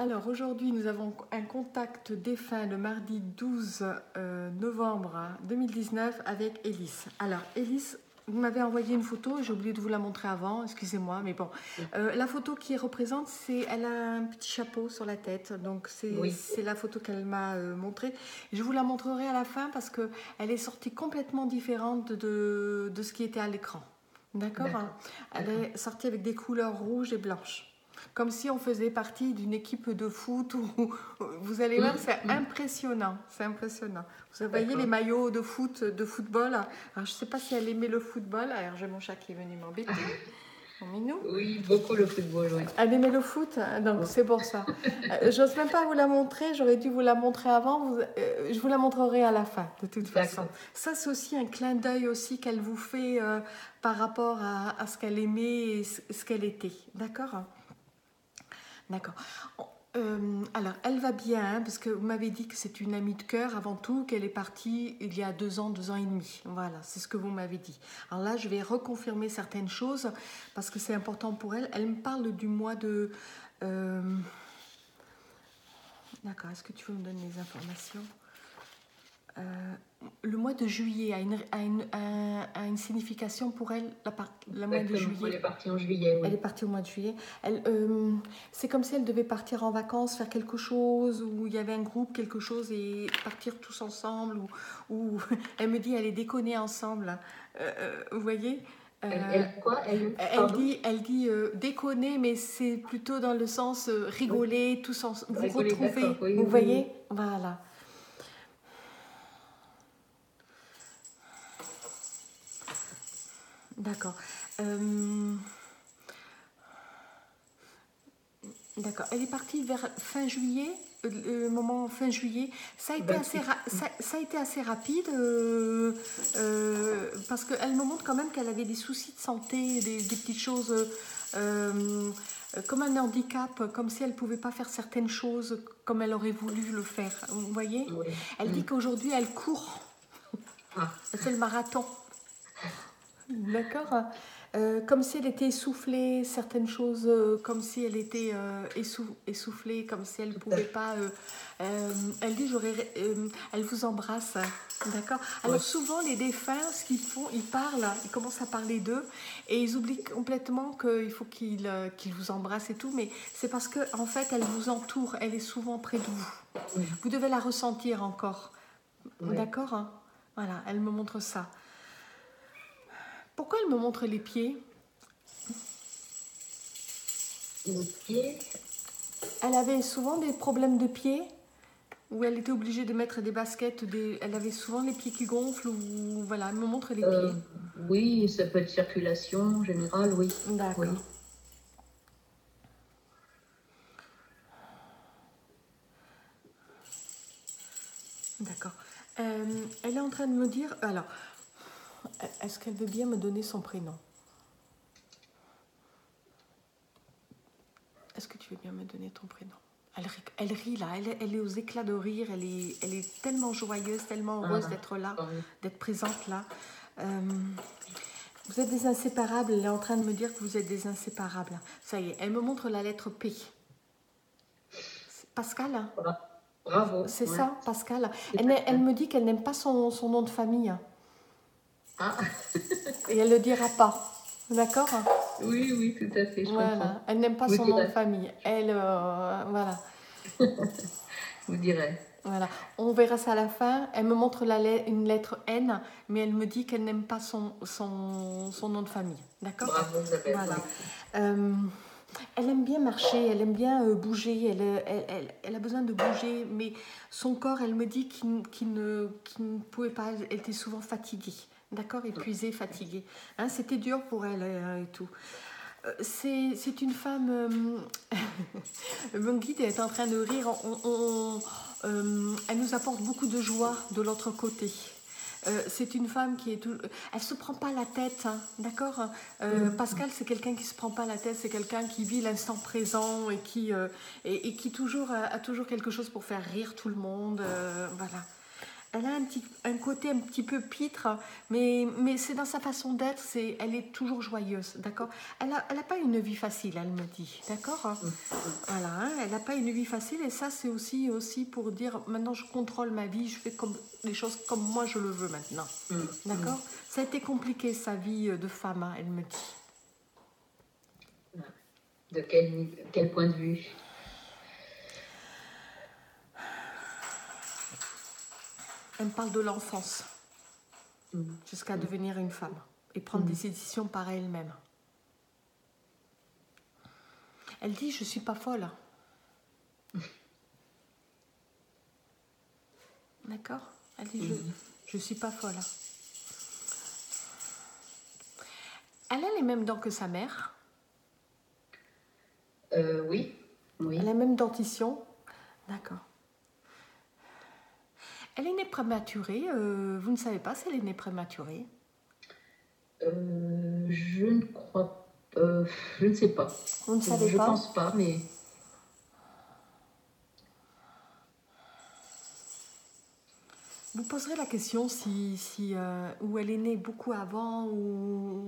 Alors aujourd'hui nous avons un contact défunt le mardi 12 novembre 2019 avec Élise. Alors Élise, vous m'avez envoyé une photo, j'ai oublié de vous la montrer avant, excusez-moi, mais bon. La photo qui représente, c'est elle a un petit chapeau sur la tête, donc c'est oui. La photo qu'elle m'a montrée. Je vous la montrerai à la fin parce qu'elle est sortie complètement différente de ce qui était à l'écran. D'accord, hein? Elle est sortie avec des couleurs rouges et blanches. Comme si on faisait partie d'une équipe de foot. Où vous allez voir, c'est impressionnant. C'est impressionnant. Vous voyez les maillots de foot, de football. Alors, je ne sais pas si elle aimait le football. Alors, j'ai mon chat qui est venu m'embêter. Mon minou. Oui, beaucoup le football, oui. Elle aimait le foot, donc c'est pour ça. J'ose même pas vous la montrer. J'aurais dû vous la montrer avant. Je vous la montrerai à la fin, de toute façon. Ça, c'est aussi un clin d'œil aussi qu'elle vous fait par rapport à ce qu'elle aimait et ce qu'elle était. D'accord ? D'accord. Alors, elle va bien, hein, parce que vous m'avez dit que c'est une amie de cœur avant tout, qu'elle est partie il y a 2 ans et demi. Voilà, c'est ce que vous m'avez dit. Alors là, je vais reconfirmer certaines choses, parce que c'est important pour elle. Elle me parle du mois de... D'accord, est-ce que tu veux me donner les informations ? Le mois de juillet a une signification pour elle, le mois de juillet. Elle est partie en juillet. Oui. Elle est partie au mois de juillet. C'est comme si elle devait partir en vacances, faire quelque chose, ou il y avait un groupe, quelque chose, et partir tous ensemble. Ou elle me dit, allez déconner ensemble. Vous voyez ? Elle dit déconner, mais c'est plutôt dans le sens rigoler, oui. Tous ensemble. Vous retrouvez, oui, vous voyez ? Voilà. D'accord. D'accord. Elle est partie vers fin juillet, fin juillet. Ça a été assez rapide parce qu'elle me montre quand même qu'elle avait des soucis de santé, des petites choses comme un handicap, comme si elle ne pouvait pas faire certaines choses comme elle aurait voulu le faire. Vous voyez ? Oui. Elle dit qu'aujourd'hui, elle court. Elle fait le marathon. D'accord. Comme si elle était essoufflée, certaines choses, comme si elle était essoufflée, comme si elle ne pouvait pas... elle dit, elle vous embrasse. D'accord. Alors ouais. Souvent, les défunts, ce qu'ils font, ils parlent, ils commencent à parler d'eux et ils oublient complètement qu'il faut qu'ils vous embrassent et tout, mais c'est parce qu'en fait, elle vous entoure, elle est souvent près de vous. Ouais. Vous devez la ressentir encore. Ouais. D'accord, hein? Voilà, elle me montre ça. Pourquoi elle me montre les pieds? Les pieds? Elle avait souvent des problèmes de pieds, où elle était obligée de mettre des baskets, elle avait souvent les pieds qui gonflent, ou voilà, elle me montre les pieds. Oui, ça peut être circulation en général, oui. D'accord. Oui. D'accord. Elle est en train de me dire... Alors, est-ce qu'elle veut bien me donner son prénom? Est-ce que tu veux bien me donner ton prénom? Elle rit là, elle est aux éclats de rire, elle est tellement joyeuse, tellement heureuse d'être là, d'être présente là. Vous êtes des inséparables, elle est en train de me dire que vous êtes des inséparables. Ça y est, elle me montre la lettre P. Pascale, hein? Bravo. C'est ouais. Ça, Pascale. Elle me dit qu'elle n'aime pas son nom de famille. Ah. Et elle ne le dira pas, d'accord? Oui, oui, tout à fait, je voilà. Comprends. Elle n'aime pas son nom de famille, elle, voilà. Vous direz. Voilà, on verra ça à la fin. Elle me montre une lettre N, mais elle me dit qu'elle n'aime pas son nom de famille, d'accord? Bravo, Isabelle. Voilà. Elle aime bien marcher, elle aime bien bouger, elle a besoin de bouger, mais son corps, elle me dit qu'il ne pouvait pas, elle était souvent fatiguée. D'accord, épuisée, fatiguée. Hein, c'était dur pour elle et tout. C'est une femme... Mon guide est en train de rire. Elle nous apporte beaucoup de joie de l'autre côté. C'est une femme qui est... Elle ne se prend pas la tête, hein, d'accord? Pascale, c'est quelqu'un qui ne se prend pas la tête, c'est quelqu'un qui vit l'instant présent et qui toujours a toujours quelque chose pour faire rire tout le monde. Voilà. Elle a un côté un petit peu pitre, mais c'est dans sa façon d'être, elle est toujours joyeuse, d'accord? Elle a pas une vie facile, elle me dit, d'accord? Voilà, hein, elle n'a pas une vie facile, et ça, c'est aussi pour dire, maintenant, je contrôle ma vie, je fais les choses comme moi, je le veux maintenant, d'accord? Ça a été compliqué, sa vie de femme, hein, elle me dit. De quel point de vue? Elle me parle de l'enfance, jusqu'à devenir une femme et prendre des décisions par elle-même. Elle dit, je ne suis pas folle. D'accord? Elle dit, je ne suis pas folle. Elle a les mêmes dents que sa mère. Oui. Elle a la même dentition. D'accord. Elle est née prématurée, vous ne savez pas si elle est née prématurée? Je ne crois pas, je ne sais pas. Vous ne savez pas? Je ne pense pas, mais... Vous poserez la question où elle est née beaucoup avant, ou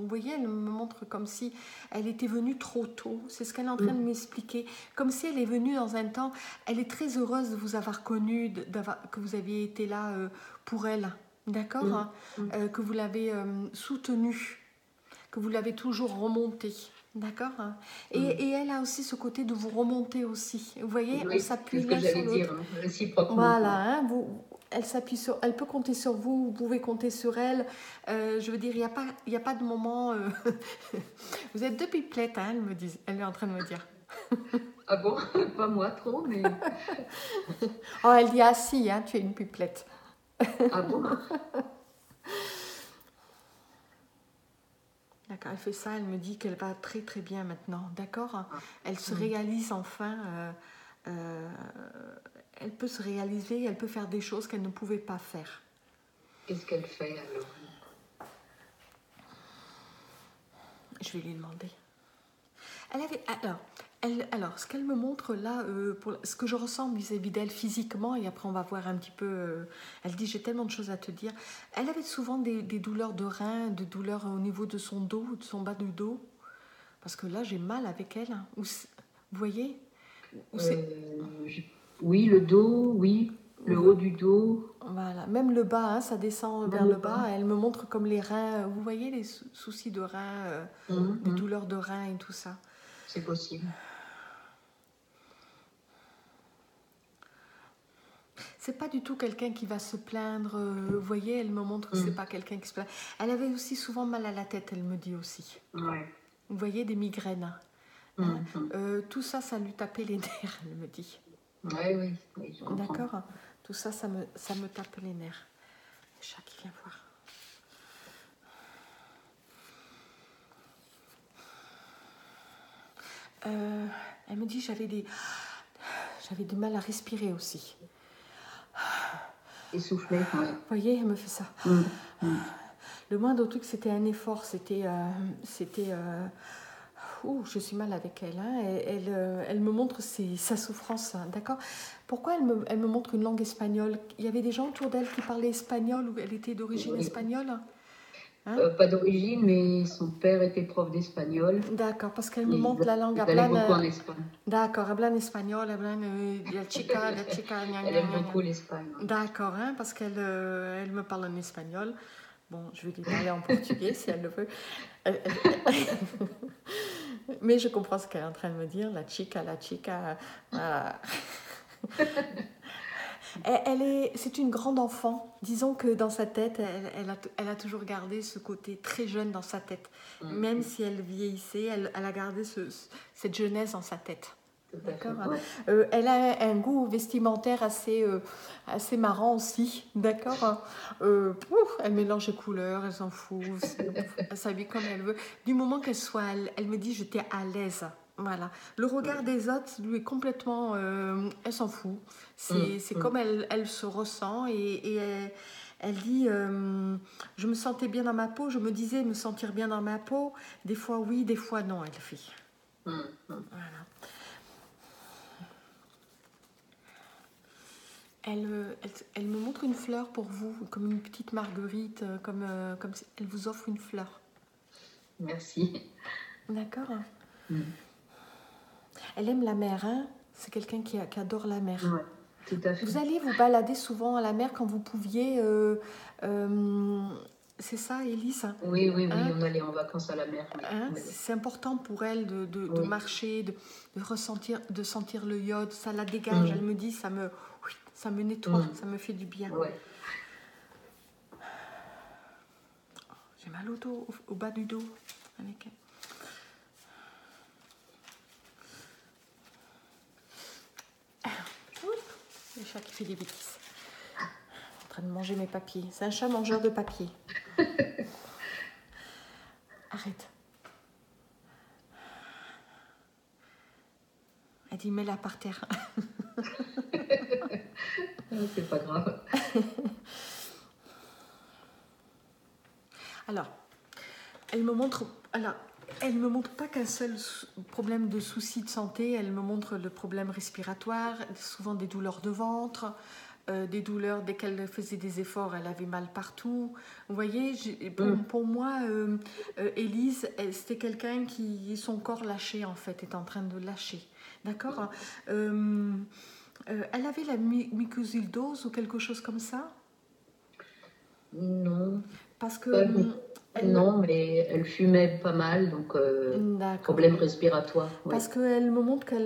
vous voyez, elle me montre comme si elle était venue trop tôt. C'est ce qu'elle est en train de m'expliquer. Comme si elle est venue dans un temps, elle est très heureuse de vous avoir connue, que vous aviez été là pour elle, d'accord? Que vous l'avez soutenue, que vous l'avez toujours remontée. D'accord, hein? Et elle a aussi ce côté de vous remonter aussi. Vous voyez, on s'appuie l'un sur l'autre. Voilà, hein, elle peut compter sur vous, vous pouvez compter sur elle. Je veux dire, il n'y a pas de moment... Vous êtes deux pipelettes, hein, elle est en train de me dire. Ah bon? Pas moi trop, mais... Oh, elle dit, ah si, hein, tu es une pipelette. Ah bon? D'accord, elle fait ça, elle me dit qu'elle va très très bien maintenant, d'accord? Elle se réalise enfin, elle peut se réaliser, elle peut faire des choses qu'elle ne pouvait pas faire. Qu'est-ce qu'elle fait alors? Je vais lui demander. Alors, ce qu'elle me montre là, ce que je ressens vis-à-vis d'elle physiquement, et après on va voir un petit peu, elle dit j'ai tellement de choses à te dire, elle avait souvent des douleurs de reins, des douleurs au niveau de son dos, de son bas du dos, parce que là j'ai mal avec elle, hein. Vous voyez? Oui, le dos, oui. Le haut du dos. Voilà, même le bas, hein, ça descend vers le bas. Elle me montre comme les reins, vous voyez les soucis de reins, les douleurs de reins et tout ça. C'est possible. C'est pas du tout quelqu'un qui va se plaindre, vous voyez, elle me montre que c'est pas quelqu'un qui se plaint. Elle avait aussi souvent mal à la tête, elle me dit aussi. Ouais. Vous voyez, des migraines. Tout ça, ça lui tapait les nerfs, elle me dit. Oui, je comprends. D'accord. Tout ça, ça me tape les nerfs. Le chat qui vient voir. Elle me dit, j'avais du mal à respirer aussi. Essoufflée. Vous voyez, elle me fait ça. Le moindre truc, c'était un effort, je suis mal avec elle, hein. Elle me montre sa souffrance, hein, d'accord? Pourquoi elle me montre une langue espagnole? Il y avait des gens autour d'elle qui parlaient espagnol, ou elle était d'origine espagnole, hein? Pas d'origine, mais son père était prof d'espagnol. D'accord, parce qu'elle me montre la langue. Elle aime beaucoup en Espagne. D'accord, elle parle espagnol, elle parle la chica. Elle aime beaucoup l'Espagne. D'accord, hein, parce qu'elle me parle en espagnol. Bon, je vais lui parler en portugais si elle le veut. Mais je comprends ce qu'elle est en train de me dire, la chica, voilà. C'est une grande enfant. Disons que dans sa tête, elle a toujours gardé ce côté très jeune dans sa tête. Même si elle vieillissait, elle a gardé cette jeunesse dans sa tête. D'accord. Elle a un goût vestimentaire assez marrant aussi, d'accord. Elle mélange les couleurs, elle s'en fout, elle s'habille comme elle veut. Du moment qu'elle soit, elle me dit j'étais à l'aise. Voilà. Le regard des autres lui est complètement, elle s'en fout. C'est comme elle se ressent et elle dit, je me sentais bien dans ma peau, je me disais me sentir bien dans ma peau. Des fois oui, des fois non, elle fait. Voilà. Elle me montre une fleur pour vous, comme une petite marguerite, comme elle vous offre une fleur. Merci. D'accord. Mm. Elle aime la mer, hein? C'est quelqu'un qui adore la mer. Ouais, tout à fait. Vous allez vous balader souvent à la mer quand vous pouviez. C'est ça, Élise? Oui, hein? On allait en vacances à la mer. Oui. Hein? C'est important pour elle de marcher, de sentir le iode. Ça la dégage, elle me dit, ça me nettoie, ça me fait du bien. Ouais. J'ai mal au dos, au bas du dos avec elle. Le chat qui fait des bêtises. En train de manger mes papiers. C'est un chat mangeur de papiers. Arrête. Elle dit, mets-la par terre. C'est pas grave. Alors, elle me montre pas qu'un seul problème de souci de santé, elle me montre le problème respiratoire, souvent des douleurs de ventre, des douleurs dès qu'elle faisait des efforts, elle avait mal partout. Vous voyez, pour moi, Élise, c'était quelqu'un qui, son corps lâchait en fait, est en train de lâcher. D'accord. Elle avait la mucosidose ou quelque chose comme ça? Non. Parce que... non, mais elle fumait pas mal, donc problème respiratoire. Ouais. Parce qu'elle me montre qu'elle...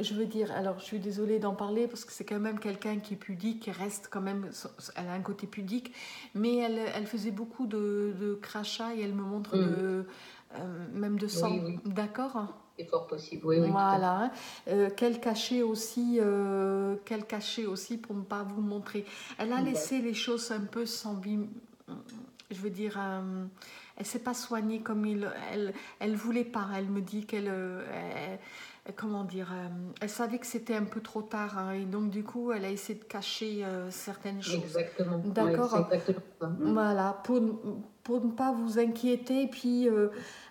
je veux dire, alors je suis désolée d'en parler, parce que c'est quand même quelqu'un qui est pudique, qui reste quand même... Elle a un côté pudique, mais elle faisait beaucoup de crachats, et elle me montre même de sang. Oui, oui. D'accord. C'est fort possible, oui. Voilà. Qu'elle cachait aussi pour ne pas vous montrer. Elle a laissé les choses un peu s'abîmer. Je veux dire, elle ne s'est pas soignée comme elle ne voulait pas. Elle me dit qu'elle... comment dire, elle savait que c'était un peu trop tard, hein, et donc du coup, elle a essayé de cacher certaines choses. Exactement. D'accord. Oui, c'est exactement ça. Voilà, pour ne pas vous inquiéter,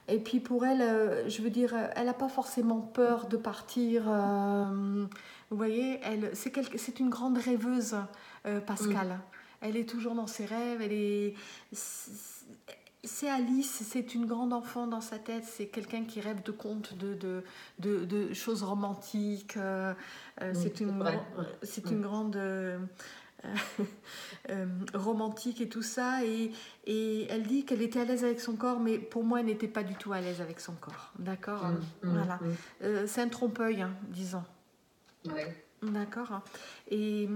et puis pour elle, je veux dire, elle n'a pas forcément peur de partir. Vous voyez, c'est une grande rêveuse, Pascale. Elle est toujours dans ses rêves, c'est Alice, c'est une grande enfant dans sa tête, c'est quelqu'un qui rêve de contes, de choses romantiques, c'est une grande romantique et tout ça, et elle dit qu'elle était à l'aise avec son corps, mais pour moi elle n'était pas du tout à l'aise avec son corps, d'accord. Voilà. C'est un trompe-œil, hein, disons. Ouais. D'accord. Et...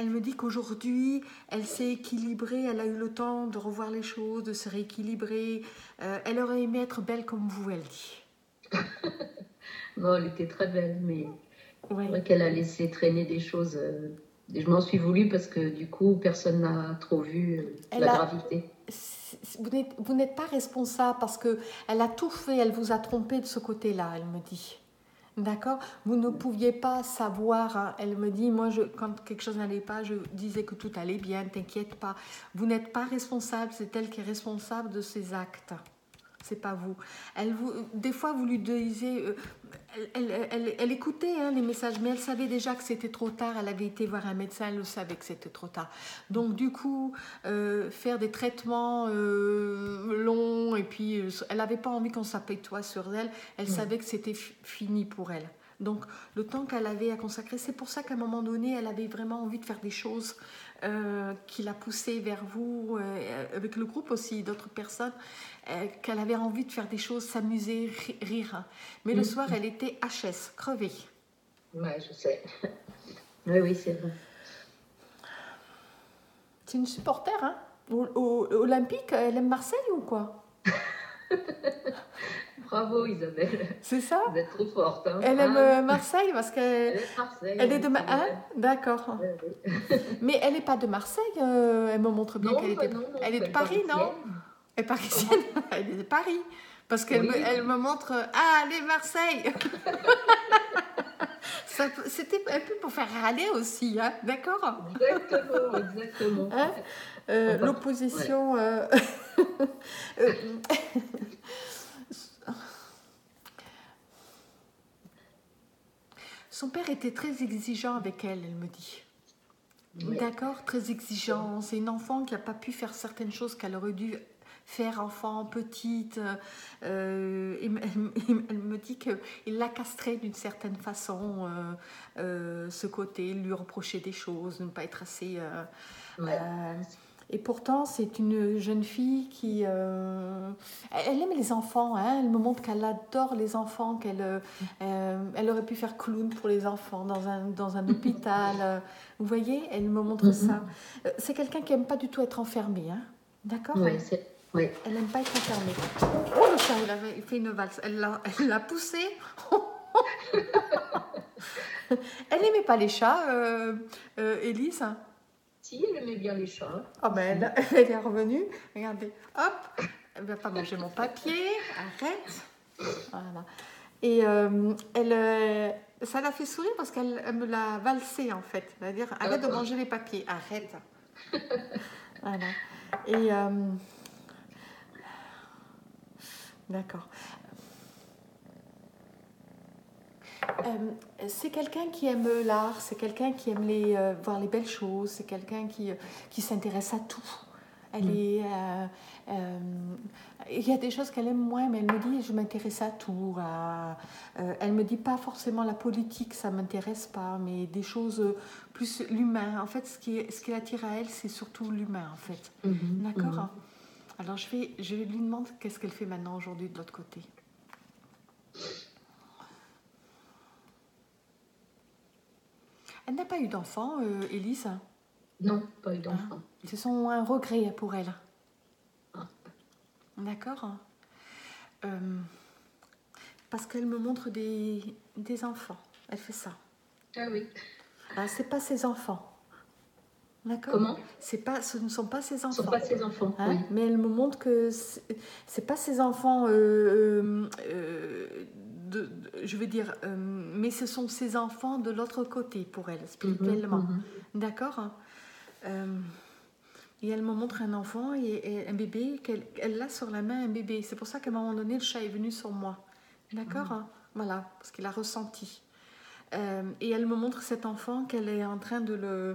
Elle me dit qu'aujourd'hui, elle s'est équilibrée, elle a eu le temps de revoir les choses, de se rééquilibrer. Elle aurait aimé être belle comme vous, elle dit. Bon, elle était très belle, mais c'est vrai qu'elle a laissé traîner des choses. Je m'en suis voulu parce que du coup, personne n'a trop vu la gravité. Vous n'êtes pas responsable parce qu'elle a tout fait, elle vous a trompé de ce côté-là, elle me dit. D'accord, vous ne pouviez pas savoir, hein. Elle me dit, moi, quand quelque chose n'allait pas, je disais que tout allait bien, t'inquiète pas. Vous n'êtes pas responsable, c'est elle qui est responsable de ses actes. C'est pas vous. Des fois, vous lui disiez, elle écoutait, hein, les messages, mais elle savait déjà que c'était trop tard. Elle avait été voir un médecin, elle le savait que c'était trop tard. Donc, du coup, faire des traitements longs, et puis elle n'avait pas envie qu'on s'apitoie sur elle. Elle savait que c'était fini pour elle. Donc, le temps qu'elle avait à consacrer, c'est pour ça qu'à un moment donné, elle avait vraiment envie de faire des choses qui la poussaient vers vous, avec le groupe aussi, d'autres personnes, qu'elle avait envie de faire des choses, s'amuser, rire. Mais le soir, elle était HS, crevée. Oui, je sais. Oui, c'est vrai. C'est une supporter, hein? Olympique, elle aime Marseille ou quoi? Bravo Isabelle. C'est ça? Vous êtes trop forte. Hein. Elle aime Marseille parce qu'elle est de Marseille. Hein? D'accord. Oui. Mais elle n'est pas de Marseille. Elle me montre bien qu'elle était. Elle est de Paris, non? Elle est parisienne. Elle est de Paris. Parce qu'elle me montre. Ah, elle est Marseille. C'était un peu pour faire râler aussi, hein? D'accord? Exactement, exactement. Hein? L'opposition. Ouais. Son père était très exigeant avec elle, elle me dit. Oui. D'accord, très exigeant. C'est une enfant qui n'a pas pu faire certaines choses qu'elle aurait dû faire enfant, petite. Elle me dit qu'il l'a castrée d'une certaine façon, ce côté, lui reprocher des choses, ne pas être assez... et pourtant, c'est une jeune fille qui... elle aime les enfants, hein. Elle me montre qu'elle adore les enfants, qu'elle elle aurait pu faire clown pour les enfants dans un hôpital. Vous voyez, elle me montre ça. C'est quelqu'un qui n'aime pas du tout être enfermée, hein. D'accord ? Oui, c'est... Oui. Elle n'aime pas être enfermée. Oh, ça, elle avait fait une valse. Elle l'a poussée. Elle n'aimait pas les chats, Élise. Si, elle aimait bien les chats. Ah ben, elle est revenue. Regardez, hop, elle ne va pas manger mon papier. Arrête. Voilà. Et ça l'a fait sourire parce qu'elle me l'a valsée, en fait. C'est-à-dire, arrête de manger les papiers. Arrête. Voilà. Et... D'accord. C'est quelqu'un qui aime l'art, c'est quelqu'un qui aime voir les belles choses, c'est quelqu'un qui s'intéresse à tout. Elle est... il y a des choses qu'elle aime moins, mais elle me dit, je m'intéresse à tout. Elle me dit pas forcément la politique, ça m'intéresse pas, mais des choses plus l'humain. En fait, ce qui l'attire à elle, c'est surtout l'humain, en fait. Mm-hmm. D'accord. Mm-hmm. Alors, je lui demande qu'est-ce qu'elle fait maintenant, aujourd'hui, de l'autre côté. Elle n'a pas eu d'enfant, Élise? Non, pas eu d'enfant. Ce sont un regret pour elle. D'accord. Parce qu'elle me montre des enfants. Elle fait ça. Ah oui. Ah, c'est pas ses enfants. D'accord. Comment ? Ce ne sont pas ses enfants. Ce ne sont pas ses enfants, hein, oui. Mais elle me montre que ce n'est pas ses enfants... je veux dire, mais ce sont ses enfants de l'autre côté pour elle, spirituellement. D'accord. Et elle me montre un enfant et un bébé, qu'elle a sur la main un bébé. C'est pour ça qu'à un moment donné, le chat est venu sur moi. D'accord. Voilà, parce qu'il a ressenti. Et elle me montre cet enfant qu'elle est en train de le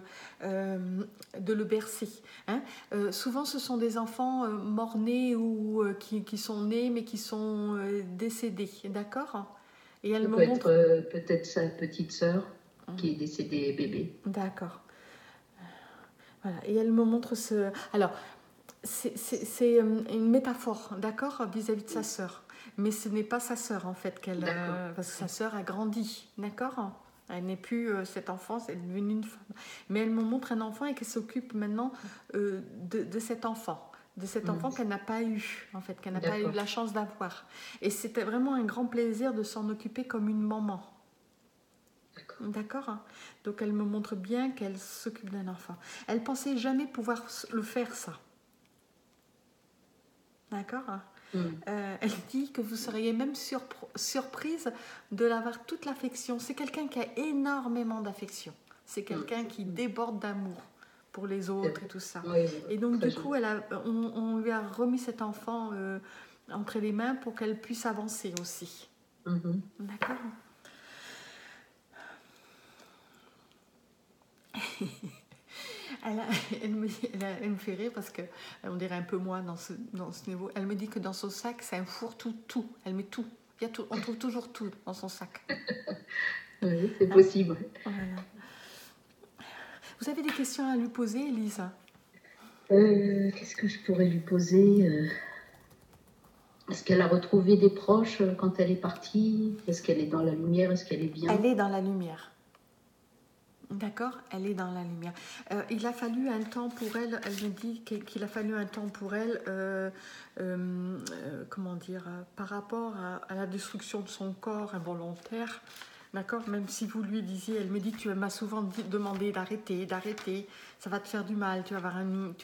bercer. Hein. Souvent, ce sont des enfants morts-nés ou qui sont nés mais qui sont décédés. D'accord. Et elle me montre peut-être sa petite sœur qui est décédée bébé. D'accord. Voilà. Et elle me montre ce. Alors, c'est une métaphore, d'accord, vis-à-vis de sa sœur. Mais ce n'est pas sa sœur, en fait, parce que sa sœur a grandi, d'accord ? Elle n'est plus cette enfant, elle est devenue une femme. Mais elle me montre un enfant et qu'elle s'occupe maintenant de cet enfant. De cet enfant qu'elle n'a pas eu, en fait, qu'elle n'a pas eu la chance d'avoir. Et c'était vraiment un grand plaisir de s'en occuper comme une maman. D'accord. Donc, elle me montre bien qu'elle s'occupe d'un enfant. Elle ne pensait jamais pouvoir le faire, ça. D'accord. Elle dit que vous seriez même surprise de l'avoir toute l'affection. C'est quelqu'un qui a énormément d'affection. C'est quelqu'un qui déborde d'amour pour les autres et tout ça. Oui, et donc du coup, on lui a remis cet enfant entre les mains pour qu'elle puisse avancer aussi. D'accord. Elle me fait rire parce que on dirait un peu moi dans ce niveau. Elle me dit que dans son sac, c'est un fourre-tout, tout. Elle met tout. Il y a tout. On trouve toujours tout dans son sac. Oui, c'est possible. Voilà. Vous avez des questions à lui poser, Élise? Qu'est-ce que je pourrais lui poser? Est-ce qu'elle a retrouvé des proches quand elle est partie? Est-ce qu'elle est dans la lumière? Est-ce qu'elle est bien? Elle est dans la lumière. D'accord, elle est dans la lumière. Il a fallu un temps pour elle, elle me dit qu'il a fallu un temps pour elle, comment dire, par rapport à la destruction de son corps involontaire, d'accord, même si vous lui disiez, elle me dit, tu m'as souvent demandé d'arrêter, ça va te faire du mal, tu vas avoir une...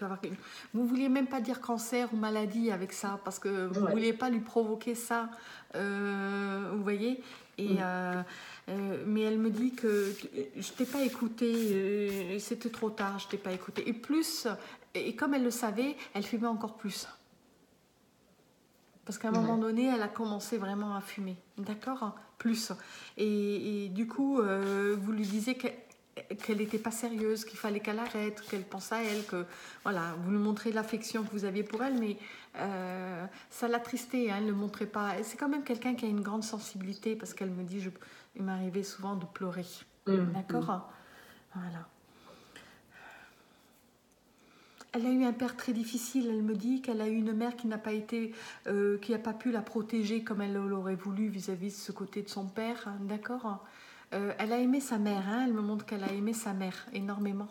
Vous ne vouliez même pas dire cancer ou maladie avec ça, parce que vous ne vouliez pas lui provoquer ça, vous voyez. Et, mais elle me dit que je t'ai pas écoutée, c'était trop tard, je t'ai pas écoutée. Et plus, et comme elle le savait, elle fumait encore plus. Parce qu'à un moment donné, elle a commencé vraiment à fumer, d'accord ? Plus. Et du coup, vous lui disiez que qu'elle n'était pas sérieuse, qu'il fallait qu'elle arrête, qu'elle pense à elle, que voilà, vous lui montrez l'affection que vous aviez pour elle, mais ça l'attristait, hein, elle ne le montrait pas. Et c'est quand même quelqu'un qui a une grande sensibilité, parce qu'elle me dit, il m'arrivait souvent de pleurer. D'accord ? Voilà. Elle a eu un père très difficile, elle me dit qu'elle a eu une mère qui n'a pas été, qui n'a pas pu la protéger comme elle l'aurait voulu vis-à-vis de ce côté de son père, hein, d'accord ? Elle a aimé sa mère, hein, elle me montre qu'elle a aimé sa mère énormément.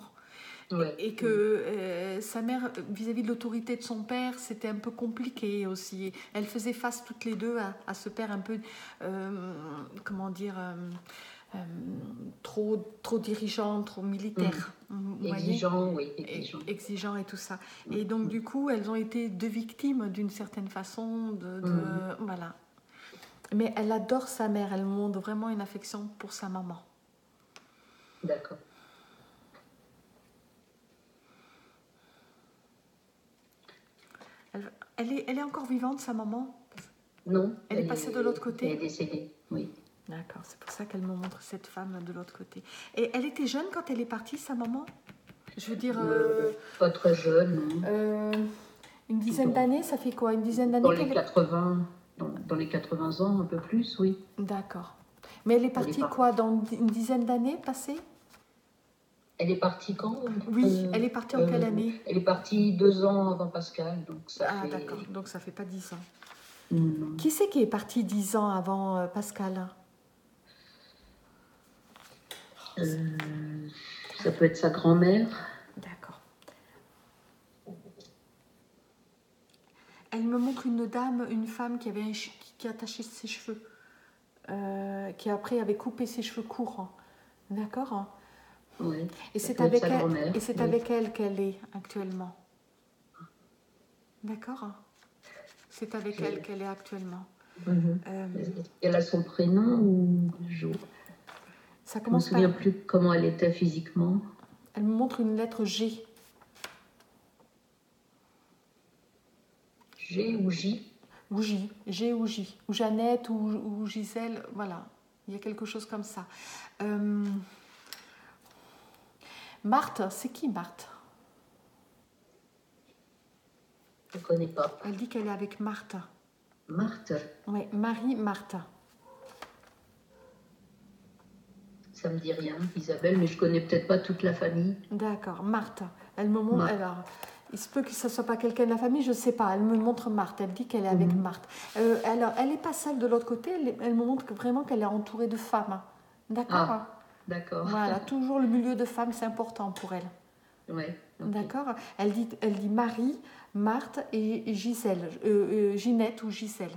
Ouais. Et que sa mère, vis-à-vis de l'autorité de son père, c'était un peu compliqué aussi. Elle faisait face toutes les deux à ce père un peu, comment dire, trop dirigeant, trop militaire. Exigeant, oui. Exigeant et tout ça. Et donc, du coup, elles ont été deux victimes d'une certaine façon. Voilà. Mais elle adore sa mère, elle montre vraiment une affection pour sa maman. D'accord. Elle est encore vivante, sa maman ? Non. Elle est passée de l'autre côté ? Elle est décédée, oui. D'accord, c'est pour ça qu'elle me montre cette femme de l'autre côté. Et elle était jeune quand elle est partie, sa maman ? Je veux dire... pas très jeune, non. Une dizaine d'années, ça fait quoi ? Une dizaine d'années ? Dans les 80... Dans les 80 ans, un peu plus, oui. D'accord. Mais elle est partie quoi, dans une dizaine d'années passées ? Elle est partie quand ? Oui, elle est partie en quelle année ? Elle est partie 2 ans avant Pascale, donc ça fait... Ah d'accord, donc ça fait pas 10 ans. Mmh. Qui c'est qui est parti 10 ans avant Pascale ? Ça peut être sa grand-mère. D'accord. Elle me montre une dame, une femme qui avait qui attachait ses cheveux, qui après avait coupé ses cheveux courts. D'accord ? Oui. Et c'est avec elle, qu'elle est actuellement. D'accord ? C'est avec elle qu'elle est actuellement. Elle a son prénom ou jour ? Ça commence par... Je ne me souviens plus comment elle était physiquement. Elle me montre une lettre G. G ou J ? Ou J, G ou J. Ou Jeannette ou Gisèle, voilà. Il y a quelque chose comme ça. Marthe, c'est qui Marthe ? Je ne connais pas. Elle dit qu'elle est avec Marthe. Marthe ? Oui, Marie-Marthe. Ça ne me dit rien, Isabelle, mais je ne connais peut-être pas toute la famille. D'accord, Marthe. Elle me montre... Alors... Il se peut que ce ne soit pas quelqu'un de la famille, je ne sais pas. Elle me montre Marthe, elle dit qu'elle est avec Marthe. Alors, elle n'est pas seule de l'autre côté, elle me montre vraiment qu'elle est entourée de femmes. D'accord. Ah, d'accord. Voilà, toujours le milieu de femmes, c'est important pour elle. Oui. Okay. D'accord. Elle dit Marie, Marthe et Gisèle, Ginette ou Gisèle.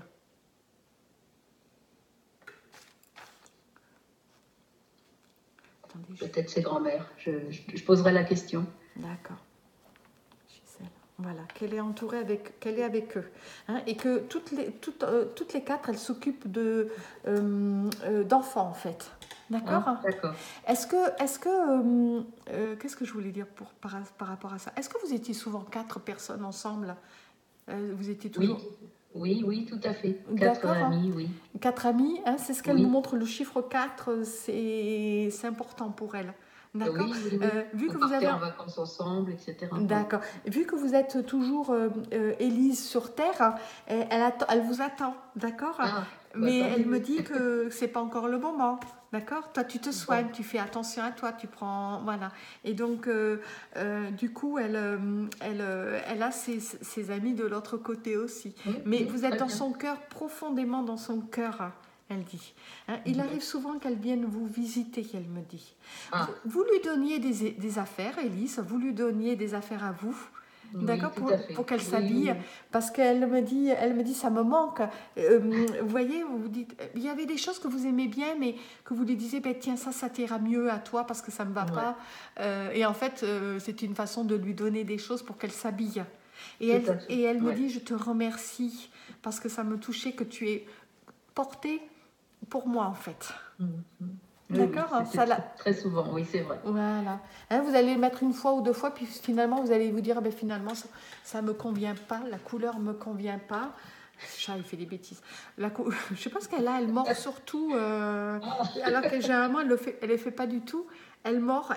Attendez, peut-être ses grands-mères, je poserai la question. D'accord. Voilà, qu'elle est entourée qu'elle est avec eux. Hein, et que toutes les quatre, elles s'occupent d'enfants, en fait. D'accord ? Ah, d'accord. Qu'est-ce que je voulais dire par rapport à ça ? Est-ce que vous étiez souvent 4 personnes ensemble ? Vous étiez toujours... Oui, tout à fait. 4 amis, oui. 4 amis, hein, c'est ce qu'elle nous montre. Le chiffre 4, c'est important pour elle. D'accord. Oui. Vu que vous avez en vacances ensemble, etc. D'accord. Vu que vous êtes toujours Élise sur Terre, elle vous attend, d'accord. Ah, mais attendez. Elle me dit que c'est pas encore le moment, d'accord. Toi, tu te soignes, tu fais attention à toi, tu prends, voilà. Et donc, du coup, elle a ses amis de l'autre côté aussi. Mais vous êtes dans son cœur, profondément dans son cœur. Elle dit. Hein, il arrive souvent qu'elle vienne vous visiter, elle me dit. Ah. Vous lui donniez des affaires, Élise, vous lui donniez des affaires à vous, d'accord, pour qu'elle s'habille, parce qu'elle me dit, ça me manque. Vous voyez, vous dites, il y avait des choses que vous aimez bien, mais que vous lui disiez, tiens, ça t'ira mieux à toi, parce que ça ne me va pas. Et en fait, c'est une façon de lui donner des choses pour qu'elle s'habille. Et elle me dit, je te remercie, parce que ça me touchait que tu aies porté pour moi, en fait. D'accord, ça très souvent, oui, c'est vrai. Voilà. Hein, vous allez le mettre une fois ou 2 fois, puis finalement, vous allez vous dire, finalement, ça ne me convient pas, la couleur ne me convient pas. Ce chat, il fait des bêtises. Je ne sais pas ce qu'elle a, elle mord surtout. Alors que généralement, elle ne le fait pas du tout. Elle mord.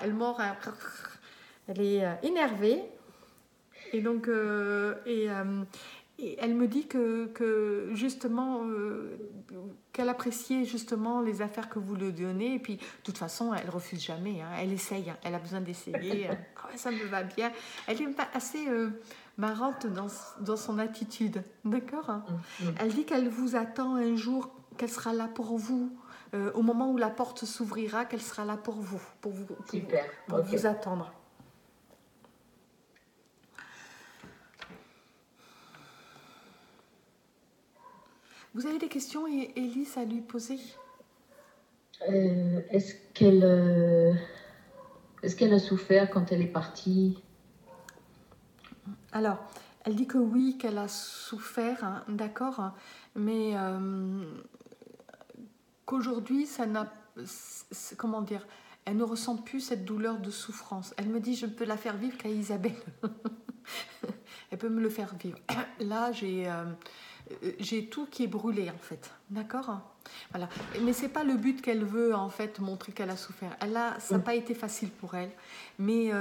Elle est énervée. Et donc, et elle me dit que justement, qu'elle appréciait justement les affaires que vous lui donnez. Et puis, de toute façon, elle ne refuse jamais. Hein. Elle essaye. Hein. Elle a besoin d'essayer. Oh, ça me va bien. Elle est assez marrante dans son attitude. D'accord, hein? Mm-hmm. Elle dit qu'elle vous attend un jour, qu'elle sera là pour vous. Au moment où la porte s'ouvrira, qu'elle sera là pour vous. Super. Pour okay. vous attendre. Vous avez des questions, Élise, à lui poser? Est-ce qu'elle a souffert quand elle est partie? Alors, elle dit que oui, qu'elle a souffert, hein, d'accord, hein, mais qu'aujourd'hui, ça n'a... Comment dire? Elle ne ressent plus cette douleur de souffrance. Elle me dit, je ne peux la faire vivre qu'à Isabelle. Elle peut me le faire vivre. Là, j'ai tout qui est brûlé en fait, d'accord, voilà. Mais c'est pas le but qu'elle veut en fait montrer qu'elle a souffert. Ça n'a pas été facile pour elle, mais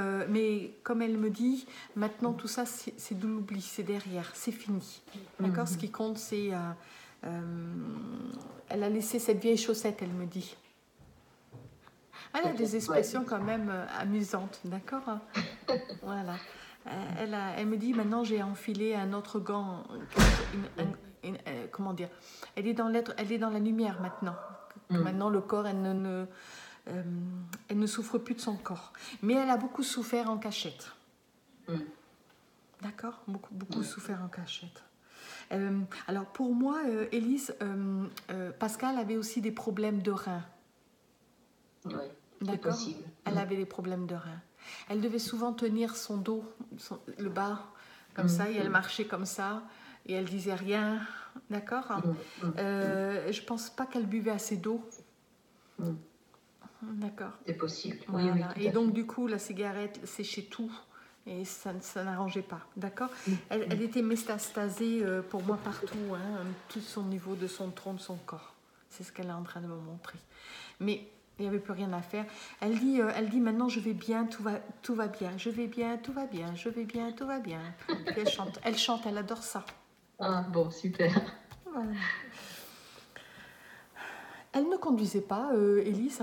comme elle me dit, maintenant tout ça c'est de l'oubli, c'est derrière, c'est fini, d'accord. Ce qui compte c'est, elle a laissé cette vieille chaussette, elle me dit. Elle a des expressions quand même amusantes, d'accord. Voilà. Elle me dit, maintenant j'ai enfilé un autre gant. Comment dire? Elle est dans la lumière maintenant. Maintenant le corps, elle ne souffre plus de son corps. Mais elle a beaucoup souffert en cachette. D'accord? Beaucoup souffert en cachette. Alors pour moi, Élise, Pascale avait aussi des problèmes de reins. Oui, c'est possible. Elle avait des problèmes de reins. Elle devait souvent tenir son dos, le bas, comme ça, et elle marchait comme ça, et elle disait rien, d'accord, hein? Je pense pas qu'elle buvait assez d'eau. D'accord. C'est possible. Voilà. Oui, et donc, du coup, la cigarette séchait tout, et ça n'arrangeait pas, d'accord. Elle était métastasée pour moi partout, hein, tout son niveau de son tronc, de son corps. C'est ce qu'elle est en train de me montrer. Mais... il n'y avait plus rien à faire. Elle dit maintenant je vais bien, tout va bien, je vais bien, tout va bien, je vais bien, tout va bien. Puis elle chante, elle adore ça. Ah bon, super. Voilà. Elle ne conduisait pas, Élise?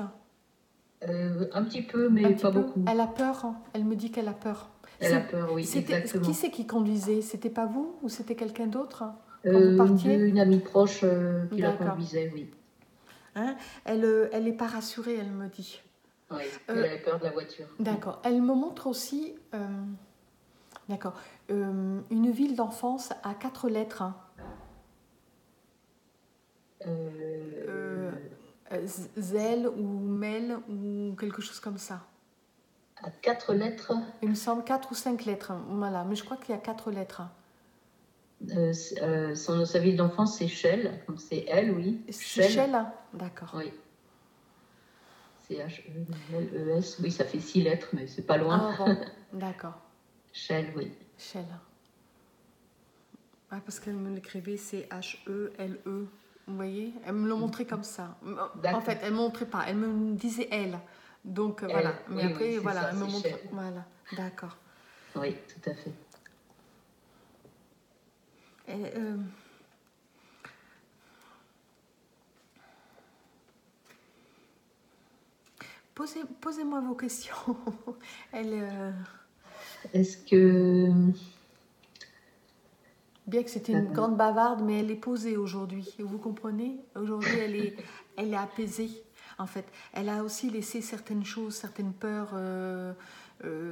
Un petit peu, mais petit pas peu. Beaucoup. Elle a peur, hein. Elle me dit qu'elle a peur. Elle a peur, oui, exactement. Qui c'est qui conduisait? C'était pas vous ou c'était quelqu'un d'autre quand vous partiez? Une amie proche qui la conduisait, oui. Hein, elle n'est pas rassurée, elle me dit. Oui, elle avait peur de la voiture. D'accord. Elle me montre aussi une ville d'enfance à 4 lettres. Hein. Zèle ou Mel ou quelque chose comme ça. À 4 lettres? Il me semble 4 ou 5 lettres. Hein. Voilà, mais je crois qu'il y a 4 lettres. Hein. Sa ville d'enfance c'est Chelles, donc c'est elle, oui. Chelles, d'accord. Oui. C-H-E-L-E-S, oui, ça fait 6 lettres, mais c'est pas loin. Ah, bon. D'accord. Chelles, oui. Chelles. Ah, parce qu'elle me l'écrivait, c'est H-E-L-E. Vous voyez? Elle me l'a montré comme ça. D'accord. En fait, elle ne me montrait pas, elle me disait elle. Donc elle, voilà. Mais oui, après, oui, voilà, ça, elle me montre. Voilà, d'accord. Oui, tout à fait. Posez-moi vos questions. Est-ce que... Bien que c'était une grande bavarde, mais elle est posée aujourd'hui. Vous comprenez? Aujourd'hui, elle est apaisée. En fait, elle a aussi laissé certaines choses, certaines peurs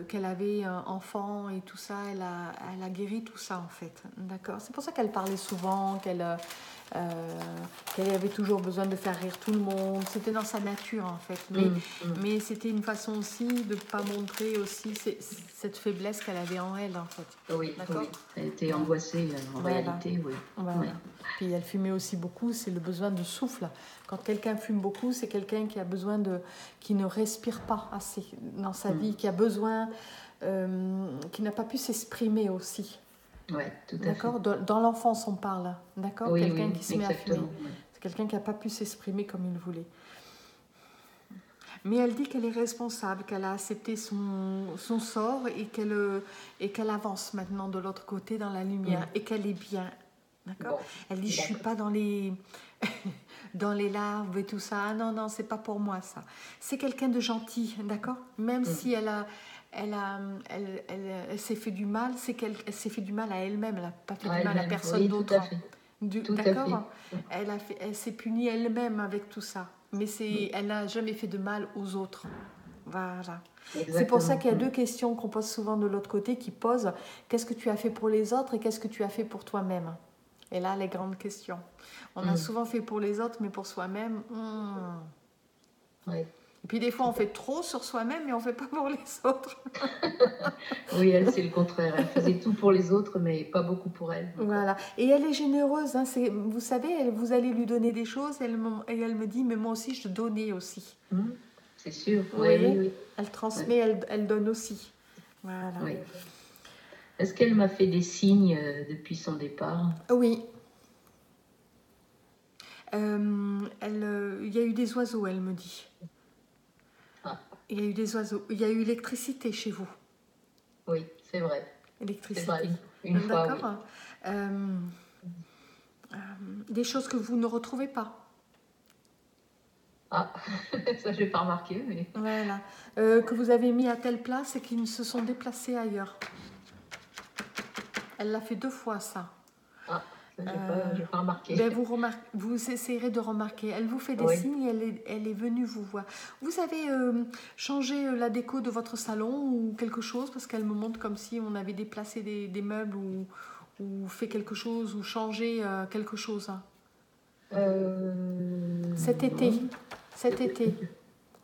qu'elle avait enfant et tout ça. Elle a guéri tout ça en fait, d'accord. C'est pour ça qu'elle parlait souvent, qu'elle avait toujours besoin de faire rire tout le monde. C'était dans sa nature en fait. Mais c'était une façon aussi de ne pas montrer aussi cette faiblesse qu'elle avait en elle en fait. Oui, d'accord. Oui. Elle était angoissée en réalité, oui. Voilà. Oui. Puis elle fumait aussi beaucoup, c'est le besoin de souffle. Quand quelqu'un fume beaucoup, c'est quelqu'un qui a besoin qui ne respire pas assez dans sa vie, qui a besoin, qui n'a pas pu s'exprimer aussi. Ouais, tout à fait. Dans l'enfance, on parle. D'accord. Oui, quelqu'un qui se met à fumer. Ouais. C'est quelqu'un qui n'a pas pu s'exprimer comme il voulait. Mais elle dit qu'elle est responsable, qu'elle a accepté son sort et qu'elle avance maintenant de l'autre côté dans la lumière et qu'elle est bien. D'accord. Bon. Elle dit, je ne suis pas dans les... dans les larves et tout ça. Ah non, c'est pas pour moi ça. C'est quelqu'un de gentil, d'accord ? Même si elle s'est fait du mal, c'est qu'elle s'est fait du mal à elle-même, elle n'a pas fait du mal à personne d'autre. D'accord ? Elle s'est punie elle-même avec tout ça, mais elle n'a jamais fait de mal aux autres. Voilà. Exactement. C'est pour ça qu'il y a deux questions qu'on pose souvent de l'autre côté qui posent qu'est-ce que tu as fait pour les autres et qu'est-ce que tu as fait pour toi-même ? Et là, les grandes questions. On a souvent fait pour les autres, mais pour soi-même. Oui. Et puis des fois, on fait trop sur soi-même, mais on ne fait pas pour les autres. Oui, elle, c'est le contraire. Elle faisait tout pour les autres, mais pas beaucoup pour elle. Voilà. Et elle est généreuse. Hein. Vous savez, vous allez lui donner des choses, et elle me dit, mais moi aussi, je donnais aussi. C'est sûr. Oui. Elle transmet, elle donne aussi. Voilà. Oui. Est-ce qu'elle m'a fait des signes depuis son départ ? Oui. Il y a eu des oiseaux, elle me dit. Ah. Il y a eu des oiseaux. Il y a eu l'électricité chez vous. Oui, c'est vrai. Électricité. C'est vrai. Une fois, d'accord. Oui. Des choses que vous ne retrouvez pas. Ah, ça je n'ai pas remarqué. Mais... Voilà. Que vous avez mis à telle place et qu'ils se sont déplacés ailleurs. Elle l'a fait 2 fois, ça. Ah, ça, je n'ai pas remarqué. Ben vous essayerez de remarquer. Elle vous fait des signes, elle est venue vous voir. Vous avez changé la déco de votre salon ou quelque chose, parce qu'elle me montre comme si on avait déplacé des meubles ou fait quelque chose, ou changé quelque chose. Cet été.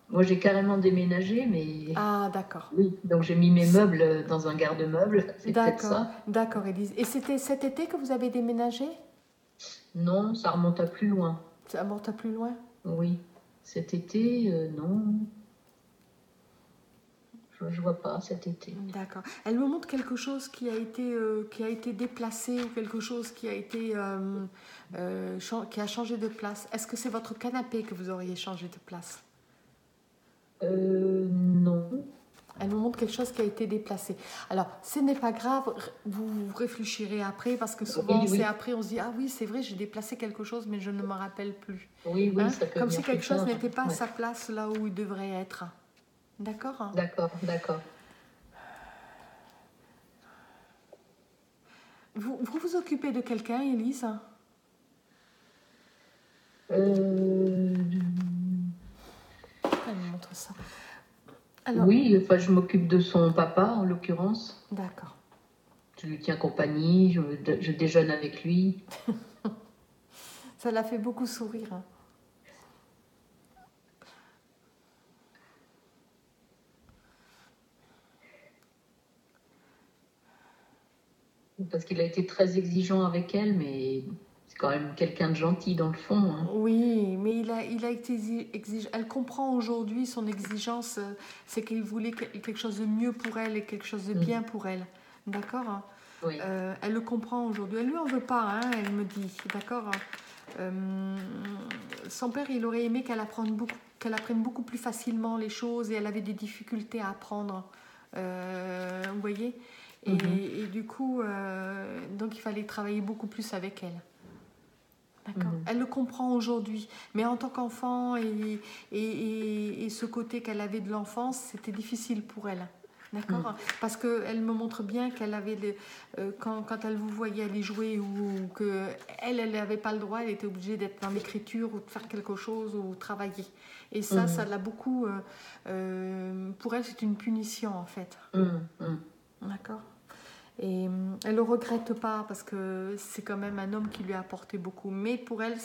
Moi, j'ai carrément déménagé, mais... Ah, d'accord. Oui, donc j'ai mis mes meubles dans un garde-meuble, c'est peut-être ça. D'accord, Élise. Et c'était cet été que vous avez déménagé ? Non, ça remonte à plus loin. Ça remonte à plus loin ? Oui. Cet été, non. Je vois pas cet été. D'accord. Elle me montre quelque chose qui a été déplacé ou quelque chose qui a changé de place. Est-ce que c'est votre canapé que vous auriez changé de place ? Non. Elle nous montre quelque chose qui a été déplacé. Alors, ce n'est pas grave, vous réfléchirez après, parce que souvent, c'est après, on se dit « Ah oui, c'est vrai, j'ai déplacé quelque chose, mais je ne me rappelle plus. » Oui, ça peut. Comme si quelque chose n'était pas à sa place là où il devrait être. D'accord, hein ? D'accord. Vous vous occupez de quelqu'un, Élise ? Ça. Alors, oui, enfin, je m'occupe de son papa, en l'occurrence. D'accord. Je lui tiens compagnie, je déjeune avec lui. Ça l'a fait beaucoup sourire. Hein. Parce qu'il a été très exigeant avec elle, mais... quand même quelqu'un de gentil dans le fond. Hein. Oui, mais il a été exigeant. Elle comprend aujourd'hui son exigence, c'est qu'il voulait quelque chose de mieux pour elle et quelque chose de bien pour elle. D'accord ? Oui. Elle le comprend aujourd'hui. Elle lui en veut pas, hein, elle me dit. D'accord ? Son père, il aurait aimé qu'elle apprenne beaucoup plus facilement les choses et elle avait des difficultés à apprendre. Vous voyez ? Et du coup, donc il fallait travailler beaucoup plus avec elle. D'accord. Elle le comprend aujourd'hui, mais en tant qu'enfant et ce côté qu'elle avait de l'enfance, c'était difficile pour elle. D'accord. Parce qu'elle me montre bien qu'elle avait quand elle vous voyait aller jouer ou qu'elle n'avait pas le droit, elle était obligée d'être dans l'écriture ou de faire quelque chose ou travailler. Et ça, ça l'a beaucoup. Pour elle, c'est une punition en fait. D'accord. Et elle le regrette pas parce que c'est quand même un homme qui lui a apporté beaucoup. Mais pour elle, vous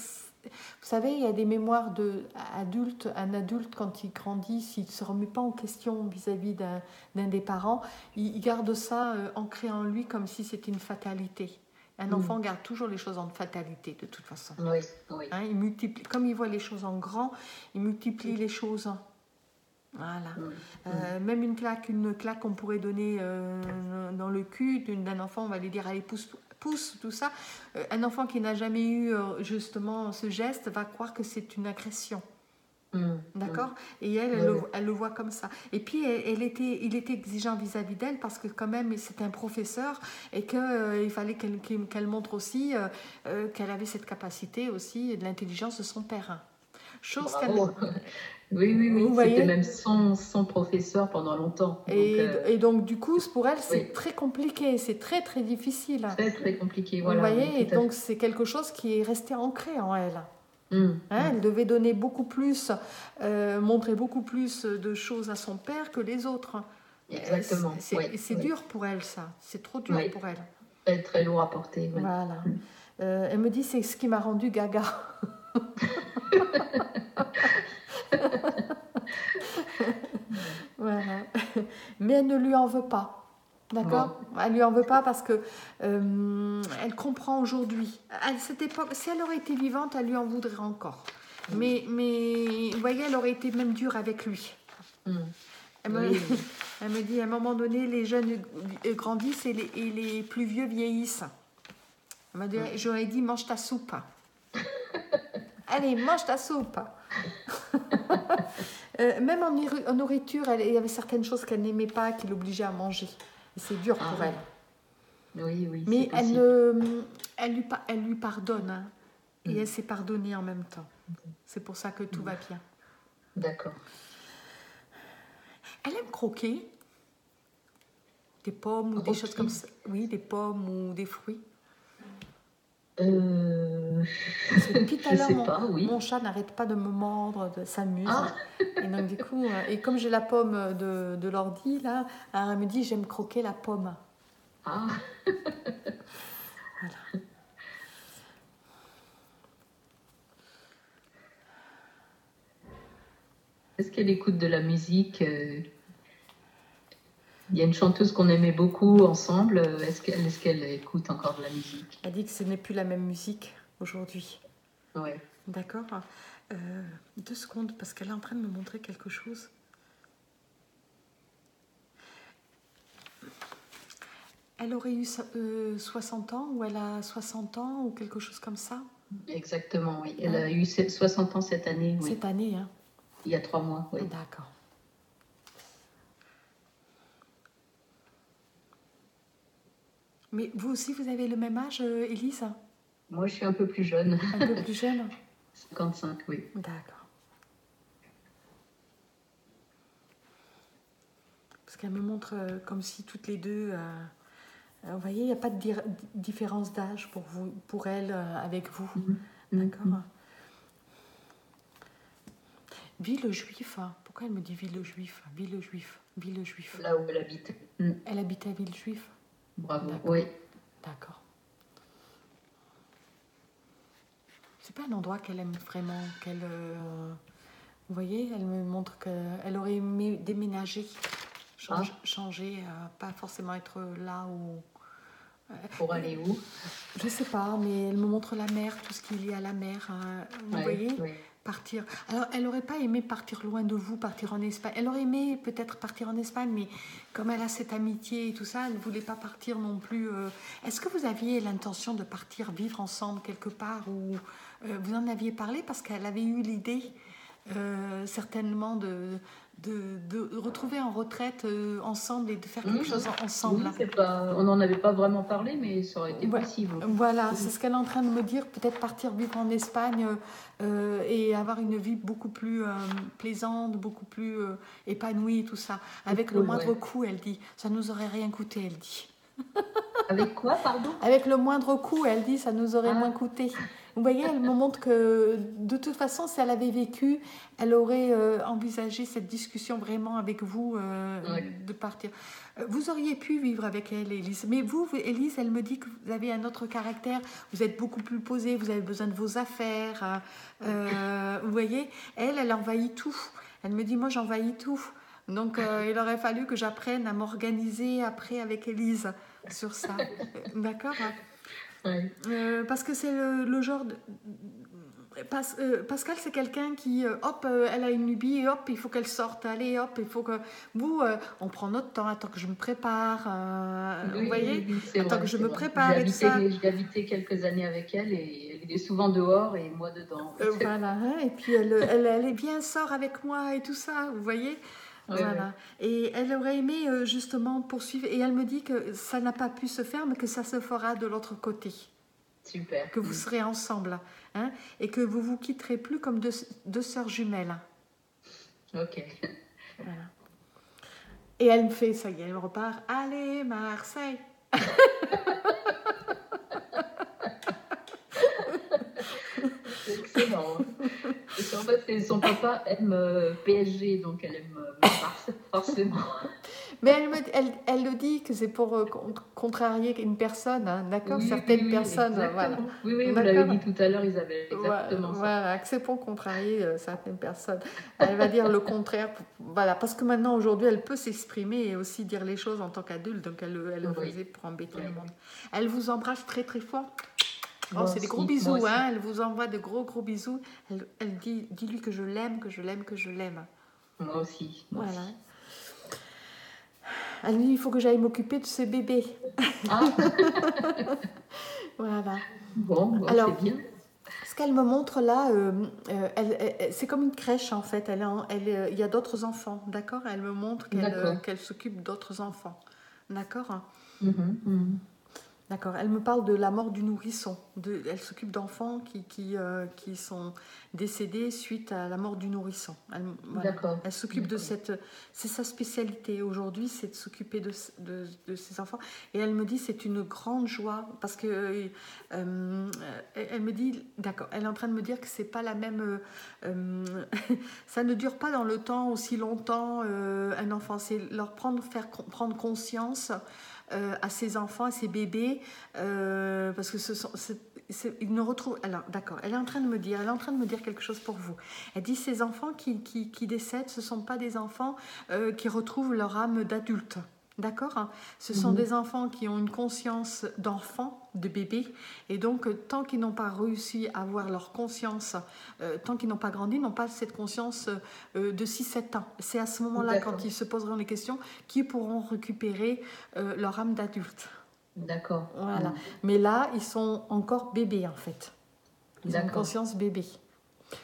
savez, il y a des mémoires d'adulte. Un adulte, quand il grandit, s'il ne se remet pas en question vis-à-vis d'un des parents, il garde ça ancré en lui comme si c'était une fatalité. Un enfant garde toujours les choses en fatalité, de toute façon. Oui. Hein, il multiplie, comme il voit les choses en grand, il multiplie les choses. Voilà. Même une claque qu'on pourrait donner dans le cul d'un enfant, on va lui dire allez pousse, tout ça. Un enfant qui n'a jamais eu justement ce geste va croire que c'est une agression. D'accord. Et elle le voit comme ça. Et puis il était exigeant vis-à-vis d'elle parce que quand même c'était un professeur et qu'il fallait qu'elle montre aussi qu'elle avait cette capacité aussi de l'intelligence de son père. Chose qu'elle... Oui. Vous c'était voyez? Même sans professeur pendant longtemps. Et donc du coup, pour elle, c'est très compliqué, c'est très très difficile. Très très compliqué, voilà. Vous voyez, et donc c'est quelque chose qui est resté ancré en elle. Elle devait donner beaucoup plus, montrer beaucoup plus de choses à son père que les autres. Exactement. C'est dur pour elle, ça. C'est trop dur pour elle. Très très lourd à porter. Ouais. Voilà. Elle me dit, c'est ce qui m'a rendue gaga. Voilà. Mais elle ne lui en veut pas. D'accord ? Bon. Elle ne lui en veut pas parce que elle comprend aujourd'hui. À cette époque, si elle aurait été vivante, elle lui en voudrait encore. Mmh. Mais vous voyez, elle aurait été même dure avec lui. Mmh. Elle me dit, à un moment donné, les jeunes grandissent et les plus vieux vieillissent. Elle m'a dit, j'aurais dit, mange ta soupe. Allez, mange ta soupe. Même en nourriture, il y avait certaines choses qu'elle n'aimait pas, qui l'obligeaient à manger. Et c'est dur pour elle. Oui, mais elle lui pardonne. Hein, et elle s'est pardonnée en même temps. C'est pour ça que tout va bien. D'accord. Elle aime croquer des pommes ou des choses comme ça. Oui, des pommes ou des fruits. Depuis tout à l'heure, mon chat n'arrête pas de me mordre, de s'amuse. Et donc du coup, et comme j'ai la pomme de l'ordi là, elle me dit j'aime croquer la pomme. Voilà. Est-ce qu'elle écoute de la musique? Il y a une chanteuse qu'on aimait beaucoup ensemble. Est-ce qu'elle écoute encore de la musique ? Elle dit que ce n'est plus la même musique aujourd'hui. Oui. D'accord. 2 secondes, parce qu'elle est en train de me montrer quelque chose. Elle aurait eu 60 ans, ou elle a 60 ans, ou quelque chose comme ça ? Exactement, oui. Elle a eu 60 ans cette année. Oui. Cette année, hein ? Il y a 3 mois, oui. D'accord. Mais vous aussi, vous avez le même âge, Élise ? Moi, je suis un peu plus jeune. Un peu plus jeune ? 55, oui. D'accord. Parce qu'elle me montre comme si toutes les deux... vous voyez, il n'y a pas de différence d'âge pour elle avec vous. Mmh. D'accord. Villejuif. Hein. Pourquoi elle me dit Villejuif ? Villejuif. Là où elle habite. Mmh. Elle habite à Villejuif ? Bravo. D'accord. Oui. D'accord. C'est pas un endroit qu'elle aime vraiment, qu'elle... vous voyez, elle me montre qu'elle aurait aimé déménager, changer, pas forcément être là où... Pour aller où ? Je sais pas, mais elle me montre la mer, tout ce qui est lié à la mer, vous voyez ? Oui. Partir. Alors, elle n'aurait pas aimé partir loin de vous, partir en Espagne. Elle aurait aimé peut-être partir en Espagne, mais comme elle a cette amitié et tout ça, elle ne voulait pas partir non plus. Est-ce que vous aviez l'intention de partir vivre ensemble quelque part ou vous en aviez parlé parce qu'elle avait eu l'idée certainement de retrouver en retraite ensemble et de faire quelque chose ensemble. Oui, c'est pas, on n'en avait pas vraiment parlé, mais ça aurait été possible. Voilà, c'est ce qu'elle est en train de me dire. Peut-être partir vivre en Espagne et avoir une vie beaucoup plus plaisante, beaucoup plus épanouie, tout ça. Avec le moindre coût, elle dit. Ça ne nous aurait rien coûté, elle dit. Avec quoi, pardon ? Avec le moindre coût, elle dit, ça nous aurait moins coûté. Vous voyez, elle me montre que de toute façon, si elle avait vécu, elle aurait envisagé cette discussion vraiment avec vous de partir. Vous auriez pu vivre avec elle, Élise. Mais vous, Élise, elle me dit que vous avez un autre caractère. Vous êtes beaucoup plus posée, vous avez besoin de vos affaires. Vous voyez, elle envahit tout. Elle me dit, moi, j'envahis tout. Donc, il aurait fallu que j'apprenne à m'organiser après avec Élise sur ça. D'accord ? Parce que c'est le genre de... Pascale, c'est quelqu'un qui, hop, elle a une lubie, hop, il faut qu'elle sorte, allez, hop, il faut que... Vous, on prend notre temps, attends que je me prépare, oui, vous voyez, oui, attends vrai, que je me prépare et tout ça. J'ai habité quelques années avec elle et elle est souvent dehors et moi dedans. Voilà, hein, et puis elle est bien, sort avec moi et tout ça, vous voyez. Voilà. Et elle aurait aimé justement poursuivre et elle me dit que ça n'a pas pu se faire mais que ça se fera de l'autre côté. Super. Que vous serez ensemble, hein, et que vous vous quitterez plus comme deux sœurs jumelles. Ok. Voilà. Et elle me fait, ça y est, elle me repart, allez Marseille. Excellent. En fait, son papa aime PSG, donc elle aime Marseille, forcément. Mais elle le dit que c'est pour contrarier une personne, hein, d'accord, oui, certaines personnes. Voilà. Oui, oui, vous l'avez dit tout à l'heure, Isabelle, exactement. Voilà, que c'est pour contrarier certaines personnes. Elle va dire le contraire, voilà, parce que maintenant, aujourd'hui, elle peut s'exprimer et aussi dire les choses en tant qu'adulte, donc elle le faisait pour embêter le monde. Elle vous embrasse très, très fort. Oh, c'est des gros bisous, hein, elle vous envoie de gros bisous. Elle dit, dis-lui que je l'aime, que je l'aime, que je l'aime. Moi aussi. Voilà. Elle dit, il faut que j'aille m'occuper de ce bébé. Ah. Voilà. Bon, alors, c'est bien. Ce qu'elle me montre là, c'est comme une crèche en fait. Il y a d'autres enfants, d'accord. Elle me montre qu'elle s'occupe d'autres enfants, d'accord. D'accord, elle me parle de la mort du nourrisson. Elle s'occupe d'enfants qui sont décédés suite à la mort du nourrisson. Elle s'occupe de cette... C'est sa spécialité aujourd'hui, c'est de s'occuper de ses enfants. Et elle me dit, c'est une grande joie, parce que elle me dit, d'accord, elle est en train de me dire que c'est pas la même... ça ne dure pas dans le temps aussi longtemps, un enfant. C'est leur prendre conscience... à ses enfants, à ses bébés, parce que ils ne retrouvent. Alors, d'accord. Elle est en train de me dire quelque chose pour vous. Elle dit ces enfants qui décèdent, ce ne sont pas des enfants qui retrouvent leur âme d'adulte. D'accord. Ce sont des enfants qui ont une conscience d'enfant, de bébé, et donc tant qu'ils n'ont pas réussi à avoir leur conscience, tant qu'ils n'ont pas grandi, ils n'ont pas cette conscience de 6-7 ans. C'est à ce moment-là, quand ils se poseront les questions, qu'ils pourront récupérer leur âme d'adulte. D'accord. Voilà. Mais là, ils sont encore bébés, en fait. Ils ont une conscience bébé.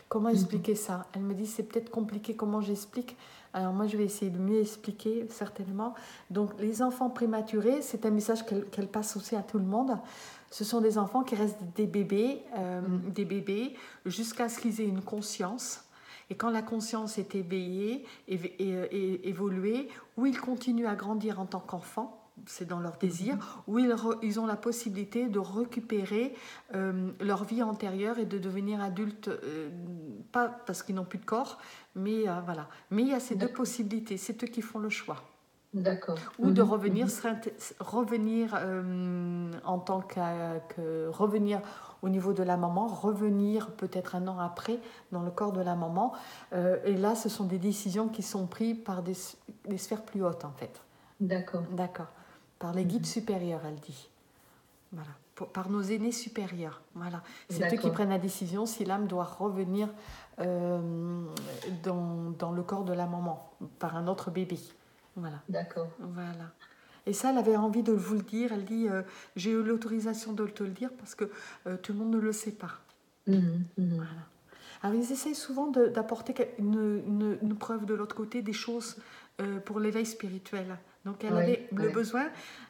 Comment expliquer ça? Elle me dit, c'est peut-être compliqué, comment j'explique? Alors moi, je vais essayer de mieux expliquer, certainement. Donc, les enfants prématurés, c'est un message qu'elle passe aussi à tout le monde. Ce sont des enfants qui restent des bébés jusqu'à ce qu'ils aient une conscience. Et quand la conscience est éveillée et évoluée, ou ils continuent à grandir en tant qu'enfants, c'est dans leur désir, où ils ont la possibilité de récupérer leur vie antérieure et de devenir adultes, pas parce qu'ils n'ont plus de corps, mais voilà. Mais il y a ces deux possibilités, c'est eux qui font le choix. D'accord. Ou de revenir au niveau de la maman, revenir peut-être un an après dans le corps de la maman. Et là, ce sont des décisions qui sont prises par des sphères plus hautes, en fait. D'accord. D'accord. Par les guides supérieurs, elle dit. Voilà. Par nos aînés supérieurs. Voilà. C'est eux qui prennent la décision si l'âme doit revenir dans le corps de la maman, par un autre bébé. Voilà. D'accord. Voilà. Et ça, elle avait envie de vous le dire. Elle dit, j'ai eu l'autorisation de te le dire parce que tout le monde ne le sait pas. Voilà. Alors, ils essayent souvent d'apporter une preuve de l'autre côté, des choses... pour l'éveil spirituel. Donc, elle avait le besoin.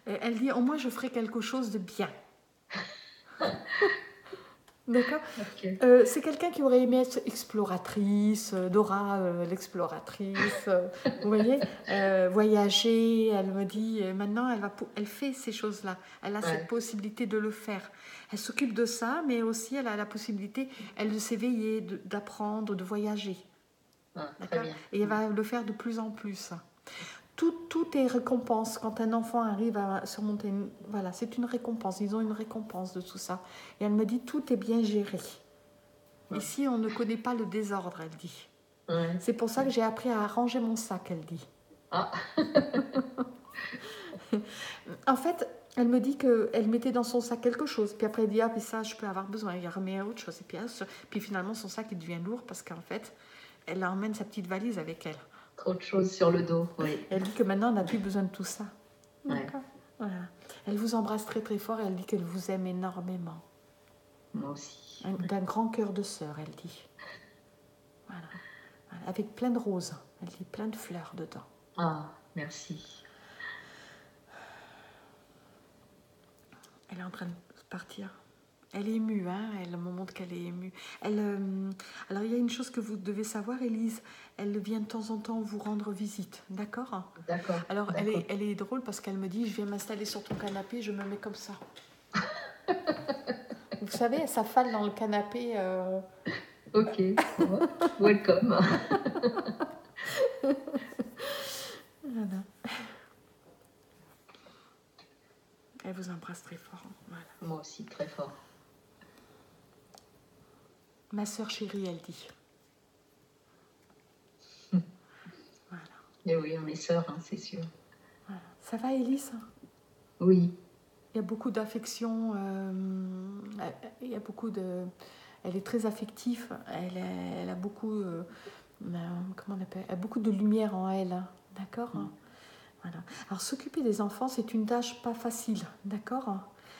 Elle dit, au moins, je ferai quelque chose de bien. D'accord. Okay. C'est quelqu'un qui aurait aimé être exploratrice, Dora, l'exploratrice, vous voyez, voyager. Elle me dit, maintenant, elle fait ces choses-là. Elle a cette possibilité de le faire. Elle s'occupe de ça, mais aussi, elle a la possibilité, de s'éveiller, d'apprendre, de voyager. Et elle va le faire de plus en plus. Tout est récompense. Quand un enfant arrive à surmonter... Voilà, c'est une récompense. Ils ont une récompense de tout ça. Et elle me dit, tout est bien géré. Ici, on ne connaît pas le désordre, elle dit. C'est pour ça que j'ai appris à ranger mon sac, elle dit. En fait, Elle me dit qu'elle mettait dans son sac quelque chose. Puis après, elle dit, ah, mais ça, je peux avoir besoin. Elle remet à autre chose. Et puis, puis finalement, son sac, il devient lourd parce qu'en fait, elle emmène sa petite valise avec elle. Trop de choses sur le dos, oui. Elle dit que maintenant, on n'a plus besoin de tout ça. Ouais. D'accord. Voilà. Elle vous embrasse très, très fort. Et elle dit qu'elle vous aime énormément. Moi aussi. D'un grand cœur de sœur, elle dit. Voilà. Voilà. Avec plein de roses. Elle dit plein de fleurs dedans. Ah, merci. Elle est en train de partir. Elle est émue, hein. Elle me montre qu'elle est émue. Elle, alors, il y a une chose que vous devez savoir, Élise. Elle vient de temps en temps vous rendre visite, d'accord? D'accord. Alors, elle est drôle parce qu'elle me dit, je viens m'installer sur ton canapé, je me mets comme ça. Vous savez, elle s'affale dans le canapé. Ok, welcome. Voilà. Elle vous embrasse très fort. Voilà. Moi aussi, très fort. Ma sœur chérie, elle dit. Voilà. Et oui, on est sœurs, hein, c'est sûr. Voilà. Ça va, Élise? Oui. Il y a beaucoup d'affection. Il y a beaucoup de. Elle est très affective. Elle a beaucoup. Comment on appelle? Elle a beaucoup de lumière en elle. Hein. D'accord. Mm. Voilà. Alors, s'occuper des enfants, c'est une tâche pas facile, d'accord?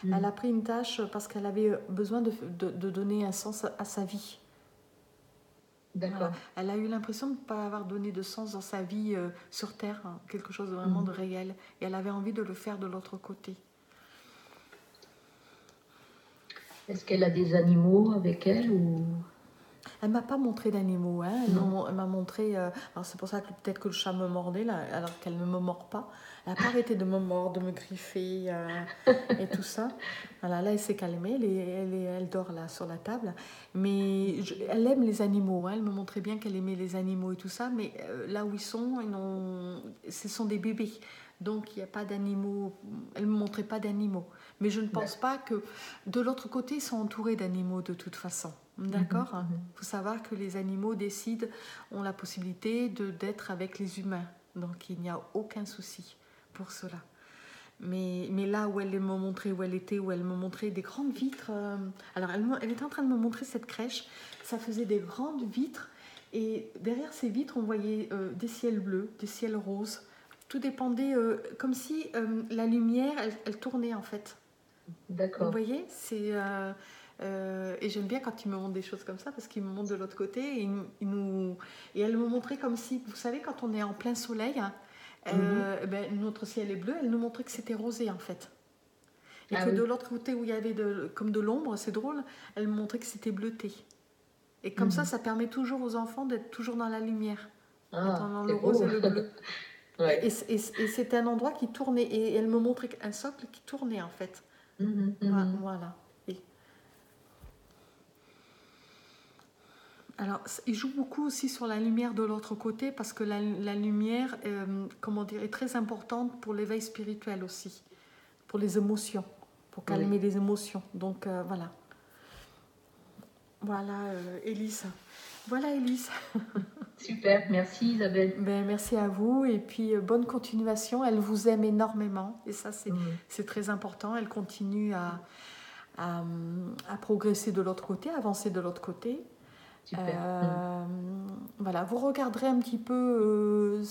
Mmh. Elle a pris une tâche parce qu'elle avait besoin de donner un sens à sa vie. D'accord. Voilà. Elle a eu l'impression de ne pas avoir donné de sens dans sa vie sur Terre, hein, quelque chose de vraiment de réel. Et elle avait envie de le faire de l'autre côté. Est-ce qu'elle a des animaux avec elle ou... Elle ne m'a pas montré d'animaux, hein. Elle m'a montré... alors c'est pour ça que peut-être que le chat me mordait, là, alors qu'elle ne me mord pas. Elle n'a pas arrêté de me mordre, de me griffer et tout ça. Voilà, là, elle s'est calmée, elle dort là sur la table. Mais elle aime les animaux, hein. Elle me montrait bien qu'elle aimait les animaux et tout ça. Mais là où ils sont, ce sont des bébés. Donc, il n'y a pas d'animaux. Elle ne me montrait pas d'animaux. Mais je ne pense pas que... De l'autre côté, ils sont entourés d'animaux de toute façon. D'accord. Il faut savoir que les animaux décident, ont la possibilité d'être avec les humains. Donc, il n'y a aucun souci pour cela. Mais là où elle me montrait, où elle était, où elle me montrait des grandes vitres... alors, elle était en train de me montrer cette crèche. Ça faisait des grandes vitres. Et derrière ces vitres, on voyait des ciels bleus, des ciels roses. Tout dépendait, comme si la lumière, elle tournait en fait. D'accord. Vous voyez, c'est... et j'aime bien quand ils me montrent des choses comme ça parce qu'ils me montrent de l'autre côté et elle me montrait comme si, vous savez, quand on est en plein soleil, hein, notre ciel est bleu, elle nous montrait que c'était rosé en fait. Et que de l'autre côté où il y avait comme de l'ombre, c'est drôle, elle me montrait que c'était bleuté. Et comme ça permet toujours aux enfants d'être toujours dans la lumière, dans le rose et le bleu. Ouais. Et c'était un endroit qui tournait et elle me montrait un socle qui tournait en fait. Voilà. Alors, il joue beaucoup aussi sur la lumière de l'autre côté parce que la lumière, est très importante pour l'éveil spirituel aussi, pour les émotions, pour calmer les émotions. Donc, voilà. Voilà, Élise. Voilà, Élise. Super, merci Isabelle. Merci à vous et puis bonne continuation. Elle vous aime énormément et ça, c'est très important. Elle continue à progresser de l'autre côté, à avancer de l'autre côté. Voilà, vous regarderez un petit peu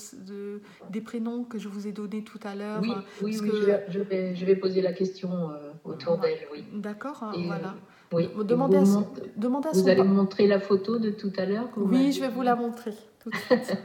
des prénoms que je vous ai donnés tout à l'heure. Je vais poser la question autour d'elle. Oui. D'accord, hein, voilà. Oui. Demandez à vous allez me montrer la photo de tout à l'heure. Je vais vous la montrer tout de suite.